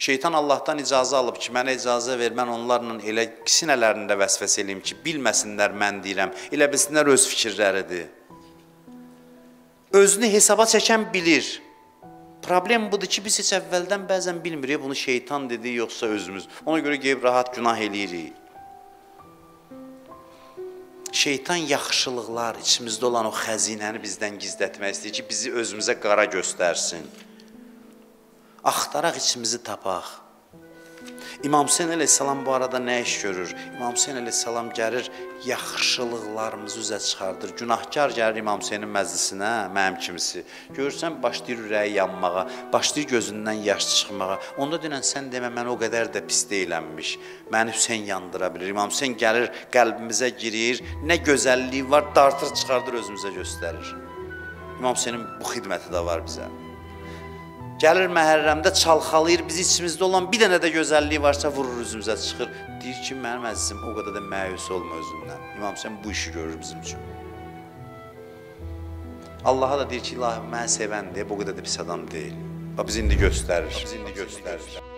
Şeytan Allah'tan icazı alıb ki, mənə icazə ver, mən onların elə kisinələrində vəsvəs eləyim ki, bilməsinlər mən deyirəm, elə bilsinlər öz fikirləridir. Özünü hesaba çəkən bilir. Problem budur ki, biz heç əvvəldən bəzən bilmirik, bunu şeytan dedi, yoxsa özümüz. Ona görə qeyb rahat günah eləyirik. Şeytan yaxşılıqlar, içimizdə olan o xəzinəni bizdən gizlətmək istəyir ki, bizi özümüzə qara göstərsin. Axtaraq içimizi tapaq. İmam Hüseyn əleyhissalam bu arada nə iş görür? İmam Hüseyn əleyhissalam gəlir, yaxşılıqlarımızı üzə çıxardır. Günahkar gəlir İmam Hüseynin məclisinə, mənim kimisi. Görürsən, başlayır ürəyi yanmağa, başlayır gözündən yaş çıxmağa. Onda dünən sən demə, mən o qədər də pis deyilənmiş. Məni Hüseyn yandıra bilir. İmam Hüseyn gəlir, qəlbimizə girir, nə gözəlliyi var, dartır, çıxardır, özümüzə göstərir. İmam Hüseynin bu xidməti də var bizə. Gəlir Məhərrəmdə çalxalayır, biz içimizdə olan bir dənə də gözəlliyi varsa vurur üzümüzə çıxır. Deyir ki, mənim əzizim, o qədər də məyus olma özündən. İmam Hüseyn bu işi görür bizim üçün. Allaha da deyir ki, İlahi, mən sevəndir, bu qədər də pis adam deyil. Bax, biz indi göstərir.